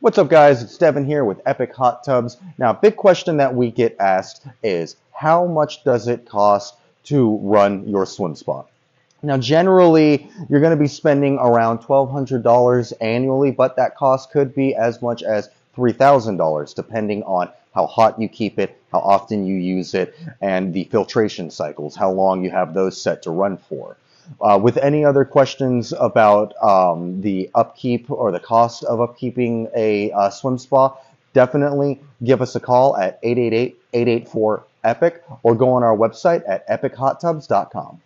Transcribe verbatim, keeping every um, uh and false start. What's up guys, it's Devin here with Epic Hot Tubs. Now, big question that we get asked is, how much does it cost to run your swim spa? Now, generally, you're gonna be spending around twelve hundred dollars annually, but that cost could be as much as three thousand dollars, depending on how hot you keep it, how often you use it, and the filtration cycles, how long you have those set to run for. Uh, with any other questions about um, the upkeep or the cost of upkeeping a uh, swim spa, definitely give us a call at eight eight eight, eight eight four, EPIC or go on our website at epic hot tubs dot com.